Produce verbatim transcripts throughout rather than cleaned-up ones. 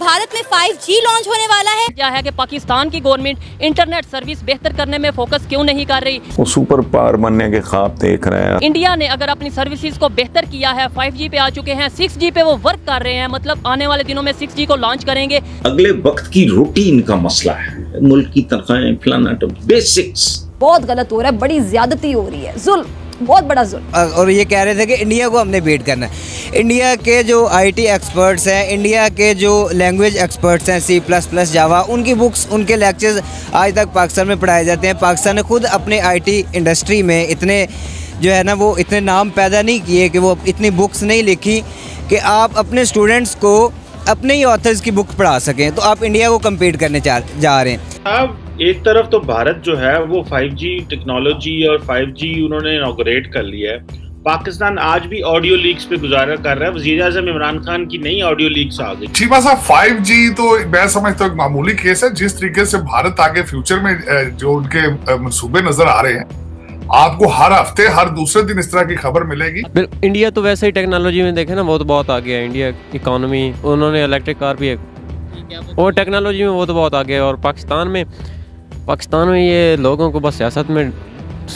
भारत में five G launch होने वाला है। यह है कि पाकिस्तान की गवर्नमेंट इंटरनेट सर्विस बेहतर करने में फोकस क्यों नहीं कर रही। वो सुपर पावर बनने के ख्वाब देख रहे हैं। इंडिया ने अगर अपनी सर्विसेज को बेहतर किया है, फाइव जी पे आ चुके हैं, सिक्स जी पे वो वर्क कर रहे हैं, मतलब आने वाले दिनों में सिक्स जी को लॉन्च करेंगे। अगले वक्त की रूटीन का मसला है, मुल्क की तनख्वाहें, फलाना, बेसिक्स बहुत गलत हो रहा है, बड़ी ज्यादती हो रही है, जुल्म बहुत बड़ा जुल्म। और ये कह रहे थे कि इंडिया को हमने बीट करना है। इंडिया के जो आईटी एक्सपर्ट्स हैं, इंडिया के जो लैंग्वेज एक्सपर्ट्स हैं, सी प्लस प्लस जावा, उनकी बुक्स, उनके लेक्चर्स आज तक पाकिस्तान में पढ़ाए जाते हैं। पाकिस्तान ने खुद अपने आईटी इंडस्ट्री में इतने जो है ना वो इतने नाम पैदा नहीं किए कि वो इतनी बुक्स नहीं लिखी कि आप अपने स्टूडेंट्स को अपने ही ऑथर्स की बुक पढ़ा सकें। तो आप इंडिया को कम्पीट करने जा रहे हैं। आप एक तरफ तो भारत जो है वो फाइव जी टेक्नोलॉजी और फाइव जी उन्होंने इनॉग्रेट कर लिया है। पाकिस्तान आज भी ऑडियो लीक्स पे गुजारा कर रहा है। वजीर आजम इमरान खान की नई ऑडियो लीक्स आ गई। शिवा साहब, फाइव जी तो मैं समझता हूँ एक मामूली केस है। जिस तरीके से भारत आगे फ्यूचर में जो उनके मनसूबे नजर आ रहे हैं, आपको हर हफ्ते हर दूसरे दिन इस तरह की खबर मिलेगी। इंडिया तो वैसे ही टेक्नोलॉजी में देखे ना बहुत बहुत आगे है। इंडिया इकोनॉमी, उन्होंने इलेक्ट्रिक कार भी और टेक्नोलॉजी में वो तो बहुत आगे है। और पाकिस्तान में पाकिस्तान में ये लोगों को बस सियासत में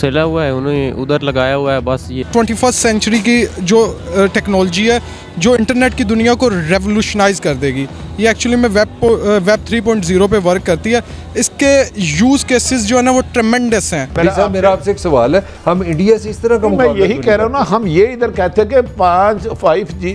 सिला हुआ है, उन्हें उधर लगाया हुआ है बस। ये ट्वेंटी फर्स्ट सेंचुरी की जो टेक्नोलॉजी है जो इंटरनेट की दुनिया को रेवोल्यूशनाइज कर देगी, ये एक्चुअली में web web three point zero पे वर्क करती है। इसके यूज़ केसेस जो है ना वो ट्रेमेंडस हैं। साहब, मेरा आपसे एक सवाल है, हम इंडिया से इस तरह का मैं यही कह रहा हूँ ना, हम ये इधर कहते हैं कि पाँच फाइव जी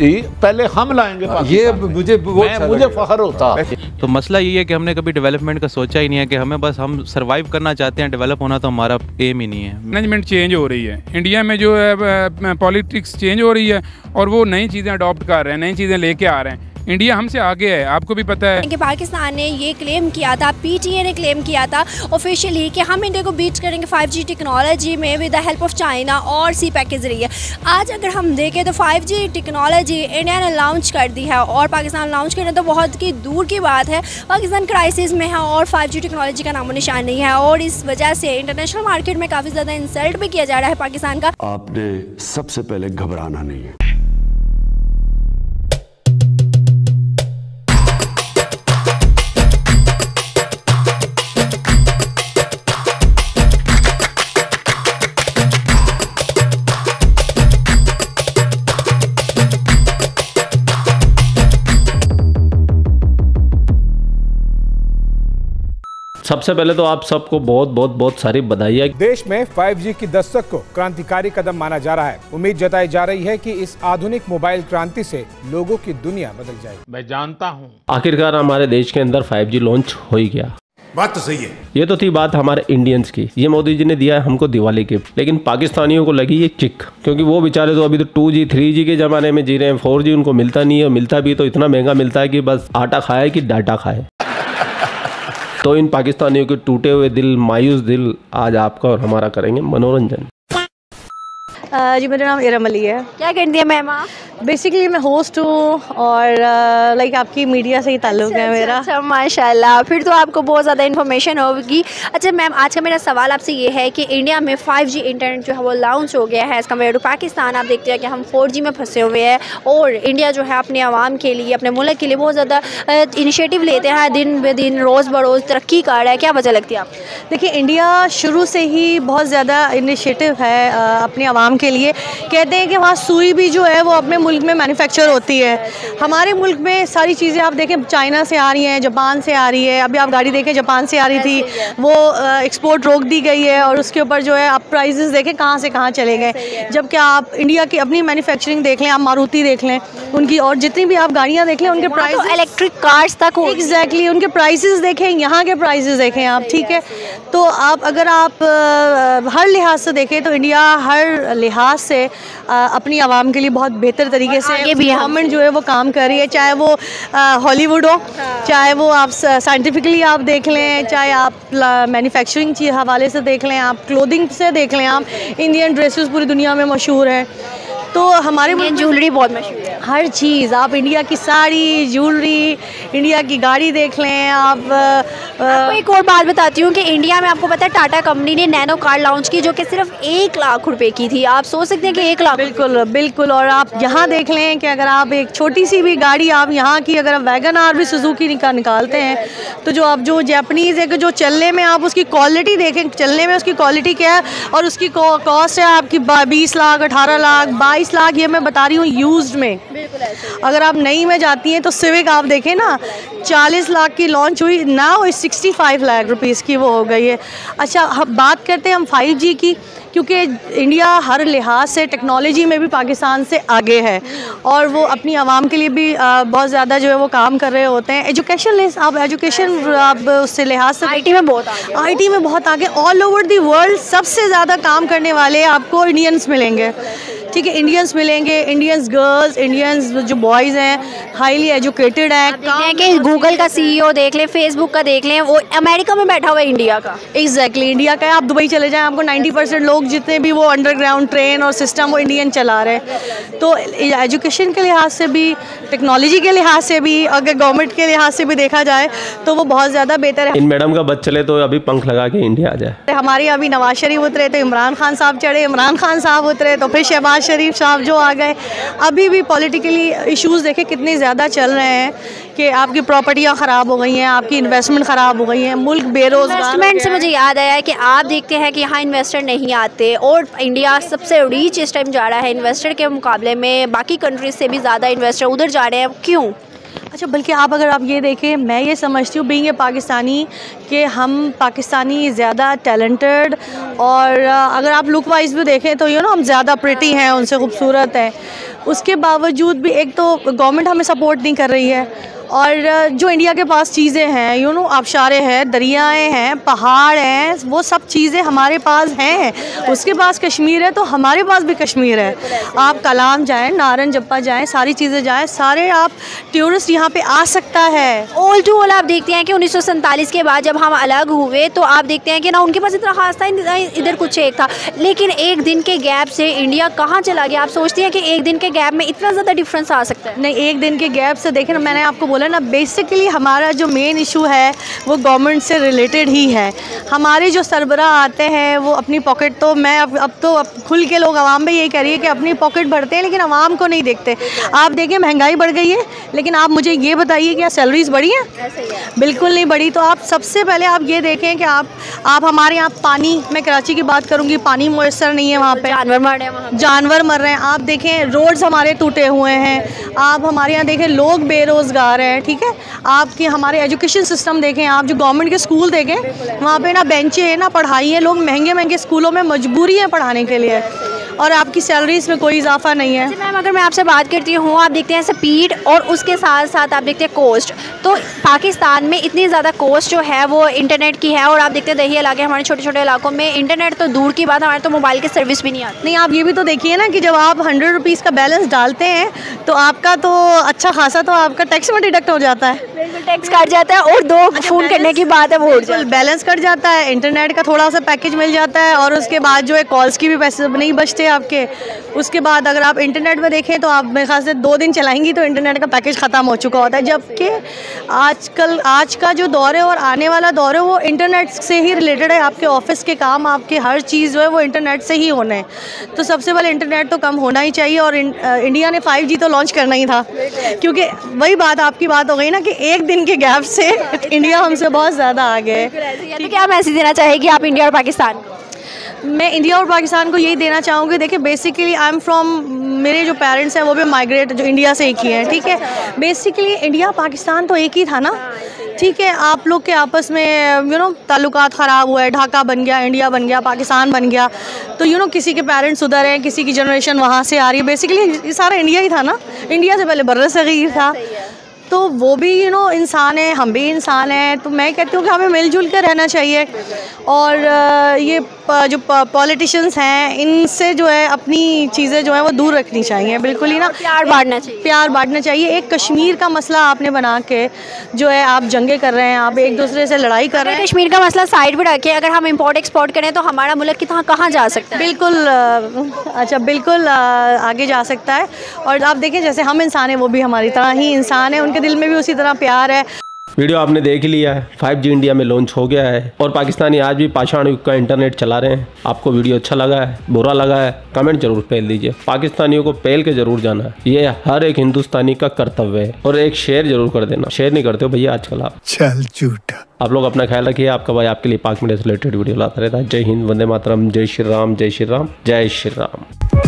जी पहले हम लाएंगे, ये मुझे मुझे फख्र होता। तो मसला ये है कि हमने कभी डेवलपमेंट का सोचा ही नहीं है, कि हमें बस हम सर्वाइव करना चाहते हैं, डेवलप होना तो हमारा एम ही नहीं है। मैनेजमेंट चेंज हो रही है इंडिया में, जो है पॉलिटिक्स चेंज हो रही है और वो नई चीज़ें अडॉप्ट कर रहे हैं, नई चीज़ें लेके आ रहे हैं। इंडिया हमसे आगे है, आपको भी पता है कि पाकिस्तान ने ये क्लेम किया था, पीटीए ने क्लेम किया था ऑफिशियली कि हम इंडिया को बीट करेंगे फाइव जी टेक्नोलॉजी में with the help of China और सी पैक के जरिए। आज अगर हम देखें तो फाइव जी टेक्नोलॉजी इंडिया ने लॉन्च कर दी है और पाकिस्तान लॉन्च करना तो बहुत की दूर की बात है। पाकिस्तान क्राइसिस में है और फाइव जी टेक्नोलॉजी का नामो निशान नहीं है और इस वजह से इंटरनेशनल मार्केट में काफ़ी ज़्यादा इंसल्ट भी किया जा रहा है पाकिस्तान का। आपने सबसे पहले घबराना नहीं है। सबसे पहले तो आप सबको बहुत बहुत बहुत सारी बधाई है। देश में फाइव जी की दस्तक को क्रांतिकारी कदम माना जा रहा है। उम्मीद जताई जा रही है कि इस आधुनिक मोबाइल क्रांति से लोगों की दुनिया बदल जाएगी। मैं जानता हूँ आखिरकार हमारे देश के अंदर फाइव जी लॉन्च हो ही गया, बात तो सही है। ये तो थी बात हमारे इंडियंस की। ये मोदी जी ने दिया है हमको दिवाली गिफ्ट, लेकिन पाकिस्तानियों को लगी ये चिक, क्योंकि वो बेचारे तो अभी तो टू जी थ्री जी के जमाने में जी रहे हैं। फोर जी उनको मिलता नहीं है और मिलता भी तो इतना महंगा मिलता है कि बस आटा खाए कि डाटा खाए। तो इन पाकिस्तानियों के टूटे हुए दिल, मायूस दिल, आज आपका और हमारा करेंगे मनोरंजन। जी, मेरा नाम इरम अली है। क्या करती है मैम आप? बेसिकली मैं होस्ट हूँ और लाइक आपकी मीडिया से ही ताल्लुक़ है मेरा। अच्छा, माशाल्लाह, फिर तो आपको बहुत ज़्यादा इन्फॉर्मेशन होगी। अच्छा मैम, आज का मेरा सवाल आपसे ये है कि इंडिया में फाइव जी इंटरनेट जो है वो लॉन्च हो गया है, इसका कंपेयर टू पाकिस्तान आप देखते हैं कि हम फोर जी में फंसे हुए हैं और इंडिया जो है अपने आवाम के लिए, अपने मुल्क के लिए बहुत ज़्यादा इनिशिएटिव लेते हैं, दिन ब दिन रोज़ बरोज़ तरक्की कर रहा है। क्या वजह लगती है आप? देखिए, इंडिया शुरू से ही बहुत ज़्यादा इनिशिएटिव है अपने आवाम के लिए। कहते हैं कि वहाँ सुई भी जो है वो अपने मुल्क में मैन्युफैक्चर होती है। हमारे मुल्क में सारी चीज़ें आप देखें चाइना से आ रही हैं, जापान से आ रही है। अभी आप गाड़ी देखें जापान से आ रही थी, वो एक्सपोर्ट रोक दी गई है और उसके ऊपर जो है आप प्राइजेस देखें कहाँ से कहाँ चले गए। जबकि आप इंडिया की अपनी मैन्युफैक्चरिंग देख लें, आप मारुति देख लें उनकी, और जितनी भी आप गाड़ियाँ देख लें उनके प्राइस, इलेक्ट्रिक कार्स तक, एग्जैक्टली उनके प्राइजेस देखें, यहाँ के प्राइजेस देखें आप, ठीक है। तो आप अगर आप हर लिहाज से देखें तो इंडिया हर लिहाज से अपनी आवाम के लिए बहुत बेहतर तरीके से गवर्नमेंट जो है वो काम कर रही है। चाहे वो हॉलीवुड हो, चाहे वो आप साइंटिफिकली आप देख लें, चाहे आप मैन्युफैक्चरिंग के हवाले से देख लें, आप क्लोथिंग से देख लें, आप इंडियन ड्रेसेस पूरी दुनिया में मशहूर हैं। तो हमारे ज्वेलरी बहुत मशहूर है, हर चीज़ आप इंडिया की साड़ी, ज्वेलरी, इंडिया की गाड़ी देख लें आप। आपको एक और बात बताती हूँ कि इंडिया में आपको पता है टाटा कंपनी ने नैनो कार लॉन्च की जो कि सिर्फ एक लाख रुपए की थी। आप सोच सकते हैं कि एक लाख। बिल्कुल बिल्कुल। और आप यहाँ देख लें कि अगर आप एक छोटी सी भी गाड़ी आप यहाँ की अगर वैगन आर भी सुजुकी का निकालते हैं तो जो आप जो जैपनीज़ है कि जो चलने में आप उसकी क्वालिटी देखें, चलने में उसकी क्वालिटी क्या है और उसकी कॉस्ट है आपकी बीस लाख अठारह लाख बाईस लाख ये मैं बता रही हूँ यूज्ड में। अगर आप नई में जाती हैं तो सिविक आप देखें ना चालीस लाख की लॉन्च हुई ना, वो सिक्सटी फाइव लाख रुपीज़ की वो हो गई है। अच्छा हम बात करते हैं हम फाइव जी की, क्योंकि इंडिया हर लिहाज से टेक्नोलॉजी में भी पाकिस्तान से आगे है और वो अपनी आवाम के लिए भी बहुत ज़्यादा जो है वो काम कर रहे होते हैं। एजुकेशन आप एजुकेशन आप उससे लिहाज से आई टी में बहुत आगे, आई टी में बहुत आगे। ऑल ओवर दी वर्ल्ड सबसे ज़्यादा काम करने वाले आपको इंडियंस मिलेंगे, ठीक है। इंडियंस मिलेंगे, इंडियंस गर्ल्स, इंडियंस जो बॉयज़ हैं हाईली एजुकेटेड हैं कि गूगल का सीईओ देख लें, फेसबुक का देख लें, वो अमेरिका में बैठा हुआ है इंडिया का। एग्जैक्टली, इंडिया का है। आप दुबई चले जाएँ आपको नाइन्टी परसेंट लोग जितने भी वो अंडरग्राउंड ट्रेन और सिस्टम वो इंडियन चला रहे हैं। तो एजुकेशन के लिहाज से भी, टेक्नोलॉजी के लिहाज से भी, अगर गवर्नमेंट के लिहाज से भी देखा जाए तो वो बहुत ज़्यादा बेहतर है। इन मैडम का बच चले तो अभी पंख लगा के इंडिया आ जाए। हमारे अभी नवाज शरीफ उतरे तो इमरान खान साहब चढ़े, इमरान खान साहब उतरे तो फिर शहबाज शरीफ साहब जो आ गए। अभी भी पॉलिटिकली इशूज़ देखे कितने ज़्यादा चल रहे हैं कि आपकी प्रॉपर्टियाँ ख़राब हो गई हैं, आपकी इन्वेस्टमेंट ख़राब हो गई हैं, मुल्क बेरोजगार। इन्वेस्टमेंट से मुझे याद आया कि आप देखते हैं कि यहाँ इन्वेस्टर नहीं आते और इंडिया सबसे रीच इस टाइम जा रहा है इन्वेस्टर के मुकाबले में, बाकी कंट्रीज से भी ज़्यादा इन्वेस्टर उधर जा रहे हैं, क्यों? अच्छा बल्कि आप अगर आप ये देखें, मैं ये समझती हूँ बीइंग ए पाकिस्तानी कि हम पाकिस्तानी ज़्यादा टैलेंटेड और अगर आप लुक वाइज भी देखें तो यू नो हम ज़्यादा प्रिटी हैं, उनसे खूबसूरत हैं। उसके बावजूद भी एक तो गवर्नमेंट हमें सपोर्ट नहीं कर रही है और जो इंडिया के पास चीज़ें हैं यू नो आबशारे हैं, दरियाएं हैं, पहाड़ हैं, वो सब चीज़ें हमारे पास हैं। उसके पास कश्मीर है तो हमारे पास भी कश्मीर है। आप कलाम जाएं, नारन जप्पा जाएं, सारी चीज़ें जाएं, सारे आप टूरिस्ट यहाँ पे आ सकता है। ऑल टू ऑल आप देखते हैं कि उन्नीस सौ सैंतालीस के बाद जब हम अलग हुए तो आप देखते हैं कि ना उनके पास इतना खास था, इधर कुछ एक था, लेकिन एक दिन के गैप से इंडिया कहाँ चला गया? आप सोचते हैं कि एक दिन के गैप में इतना ज़्यादा डिफरेंस आ सकता है? नहीं, एक दिन के गैप से देखें, मैंने आपको बोला ना बेसिकली हमारा जो मेन इशू है वो गवर्नमेंट से रिलेटेड ही है। हमारे जो सरबरा आते हैं वो अपनी पॉकेट, तो मैं अब अब तो अब खुल के लोग आवाम में यही कह रही है कि अपनी पॉकेट भरते हैं लेकिन आवाम को नहीं देखते। आप देखिए महंगाई बढ़ गई है लेकिन आप मुझे ये बताइए क्या सैलरीज बढ़ी हैं? बिल्कुल नहीं बढ़ी। तो आप सबसे पहले आप ये देखें कि आप आप हमारे यहाँ पानी, मैं कराची की बात करूँगी, पानी मुयसर नहीं है, वहाँ पर जानवर मर रहे हैं, जानवर मर रहे हैं। आप देखें रोड्स हमारे टूटे हुए हैं, आप हमारे यहाँ देखें लोग बेरोज़गार हैं, ठीक है। आपके हमारे एजुकेशन सिस्टम देखें आप, जो गवर्नमेंट के स्कूल देखें वहाँ पे ना बेंचें हैं ना पढ़ाई है, लोग महंगे महंगे स्कूलों में मजबूरी है पढ़ाने के लिए और आपकी सैलरीज में कोई इजाफा नहीं है। मैम अगर मैं आपसे बात करती हूँ, आप देखते हैं स्पीड और उसके साथ साथ आप देखते हैं कॉस्ट, तो पाकिस्तान में इतनी ज़्यादा कॉस्ट जो है वो इंटरनेट की है और आप देखते हैं दही इलाके हमारे छोटे छोटे इलाकों में इंटरनेट तो दूर की बात, हमारे तो मोबाइल की सर्विस भी नहीं आती। नहीं, आप ये भी तो देखिए ना कि जब आप हंड्रेड रुपीज़ का बैलेंस डालते हैं तो आपका तो अच्छा खासा तो आपका टैक्स में डिडक्ट हो जाता है, टैक्स कट जाता है और दो फोन करने की बात है वो बैलेंस कट जाता है, इंटरनेट का थोड़ा सा पैकेज मिल जाता है और उसके बाद जो है कॉल्स की भी पैसे नहीं बचते आपके। उसके बाद अगर आप इंटरनेट में देखें तो आप मेरे ख्याल से दो दिन चलाएंगी तो इंटरनेट का पैकेज ख़त्म हो चुका होता है, जबकि आजकल आज का जो दौर है और आने वाला दौर है वो इंटरनेट से ही रिलेटेड है। आपके ऑफिस के काम, आपके हर चीज़ जो है वो इंटरनेट से ही होना है, तो सबसे पहले इंटरनेट तो कम होना ही चाहिए और इंडिया ने फाइव जी तो लॉन्च करना ही था, क्योंकि वही बात आपकी बात हो गई ना कि एक दिन के गैप से इंडिया हमसे बहुत ज़्यादा आगे है। तो क्या मैसेज देना चाहेगी आप इंडिया और पाकिस्तान? मैं इंडिया और पाकिस्तान को यही देना चाहूँगी, देखिए बेसिकली आई एम फ्रॉम, मेरे जो पेरेंट्स हैं वो भी माइग्रेट जो इंडिया से एक ही हैं, ठीक है। बेसिकली इंडिया पाकिस्तान तो एक ही था ना, ठीक है। आप लोग के आपस में यू नो ताल्लुकात ख़राब हुए, ढाका बन गया, इंडिया बन गया, पाकिस्तान बन गया, तो यू नो किसी के पेरेंट्स उधर हैं, किसी की जनरेशन वहाँ से आ रही है, बेसिकली ये सारा इंडिया ही था ना। इंडिया से पहले बर्र-ए-सग़ीर था, तो वो भी यू नो इंसान है, हम भी इंसान हैं, तो मैं कहती हूँ कि हमें मिलजुल कर रहना चाहिए और ये जो पॉलिटिशियंस हैं इनसे जो है अपनी चीज़ें जो है वो दूर रखनी चाहिए, बिल्कुल ही ना। प्यार बांटना चाहिए, प्यार बांटना चाहिए। एक कश्मीर का मसला आपने बना के जो है आप जंगे कर रहे हैं, आप एक दूसरे से लड़ाई कर रहे हैं। कश्मीर का मसला साइड पर रखें, अगर हम इम्पोर्ट एक्सपोर्ट करें तो हमारा मुल्क कितना कहाँ जा सकता है? बिल्कुल, अच्छा बिल्कुल आगे जा सकता है। और आप देखें जैसे हम इंसान हैं वो भी हमारी तरह ही इंसान है, उनके के दिल में भी उसी तरह प्यार है। वीडियो आपने देख लिया है, फाइव जी इंडिया में लॉन्च हो गया है और पाकिस्तानी आज भी पाषाण युग का इंटरनेट चला रहे हैं। आपको वीडियो अच्छा लगा है, बुरा लगा है, कमेंट जरूर फेल दीजिए। पाकिस्तानियों को फेल के जरूर जाना है, ये हर एक हिंदुस्तानी का कर्तव्य है। और एक शेयर जरूर कर देना, शेयर नहीं करते हो भैया आजकल आप। चल झूठा। आप लोग अपना ख्याल रखिए, आपका भाई आपके लिए पाक में रिलेटेड वीडियो लाता रहता है। जय हिंद, वंदे मातरम, जय श्री राम, जय श्री राम, जय श्री राम।